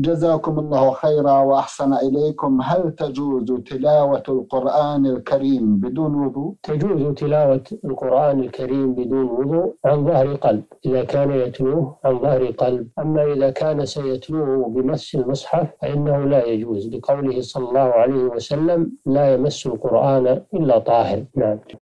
جزاكم الله خيرا وأحسن إليكم. هل تجوز تلاوة القرآن الكريم بدون وضوء؟ تجوز تلاوة القرآن الكريم بدون وضوء عن ظهر قلب إذا كان يتلوه عن ظهر قلب. أما إذا كان سيتلوه بمس المصحف فإنه لا يجوز، لقوله صلى الله عليه وسلم لا يمس القرآن إلا طاهر. نعم.